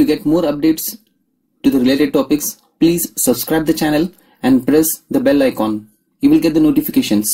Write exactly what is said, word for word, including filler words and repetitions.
To get more updates to the related topics, please subscribe the channel and press the bell icon. You will get the notifications.